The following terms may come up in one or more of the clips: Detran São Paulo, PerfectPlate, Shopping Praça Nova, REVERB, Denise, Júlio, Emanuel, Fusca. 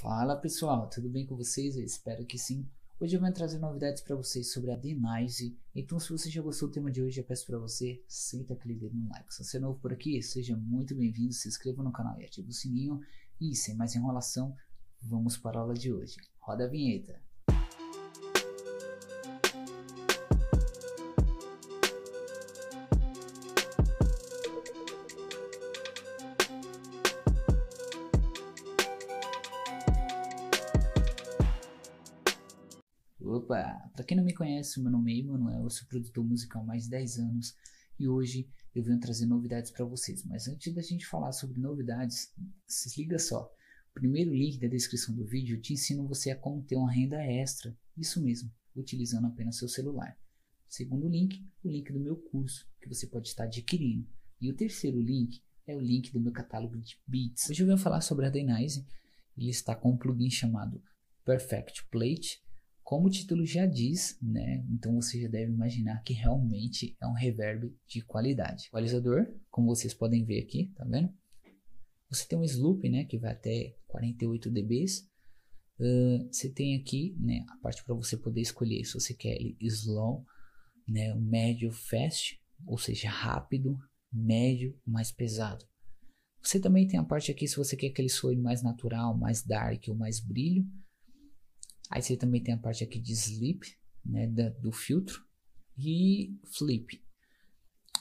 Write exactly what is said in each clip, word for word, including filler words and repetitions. Fala pessoal, tudo bem com vocês? Eu espero que sim. Hoje eu venho trazer novidades para vocês sobre a Denise. Então se você já gostou do tema de hoje, eu peço para você, senta aquele dedo no like. Se você é novo por aqui, seja muito bem-vindo, se inscreva no canal e ative o sininho. E sem mais enrolação, vamos para a aula de hoje. Roda a vinheta! Opa! Para quem não me conhece, meu nome é Emanuel, eu sou produtor musical há mais de dez anos e hoje eu venho trazer novidades para vocês. Mas antes da gente falar sobre novidades, se liga só. O primeiro link da descrição do vídeo eu te ensino você a como ter uma renda extra, isso mesmo, utilizando apenas seu celular. O segundo link, o link do meu curso, que você pode estar adquirindo. E o terceiro link é o link do meu catálogo de beats. Hoje eu venho falar sobre a Denise, ele está com um plugin chamado PerfectPlate. Como o título já diz, né? Então você já deve imaginar que realmente é um reverb de qualidade. O equalizador, como vocês podem ver aqui, tá vendo? Você tem um sloop, né? Que vai até quarenta e oito decibéis. Uh, você tem aqui, né? A parte para você poder escolher se você quer ele slow, né? O médio, fast, ou seja, rápido, médio, mais pesado. Você também tem a parte aqui se você quer que ele soe mais natural, mais dark ou mais brilho. Aí você também tem a parte aqui de sleep, né, da, do filtro e flip.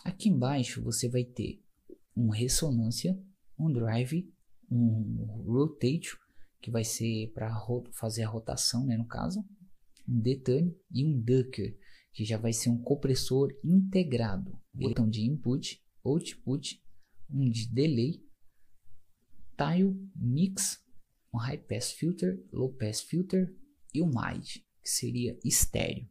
Aqui embaixo você vai ter um ressonância, um drive, um rotate, que vai ser para fazer a rotação, né, no caso. Um detune e um ducker, que já vai ser um compressor integrado. Botão de input, output, um de delay, tile, mix, um high pass filter, low pass filter, e o mais, que seria estéreo.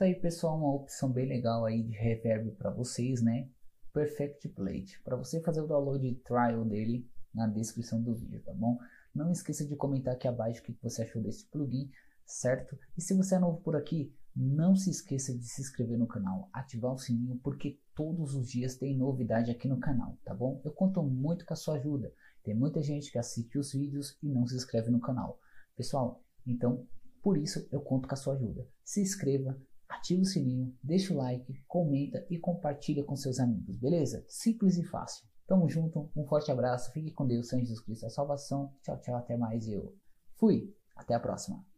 Aí pessoal, uma opção bem legal aí de reverb para vocês, né? PerfectPlate. Para você fazer o download de trial dele na descrição do vídeo, tá bom? Não esqueça de comentar aqui abaixo o que você achou desse plugin, certo? E se você é novo por aqui, não se esqueça de se inscrever no canal, ativar o sininho, porque todos os dias tem novidade aqui no canal, tá bom? Eu conto muito com a sua ajuda. Tem muita gente que assiste os vídeos e não se inscreve no canal, pessoal. Então, por isso eu conto com a sua ajuda. Se inscreva, ativa o sininho, deixa o like, comenta e compartilha com seus amigos, beleza? Simples e fácil. Tamo junto, um forte abraço, fique com Deus, Senhor Jesus Cristo, a salvação. Tchau, tchau, até mais, eu fui, até a próxima.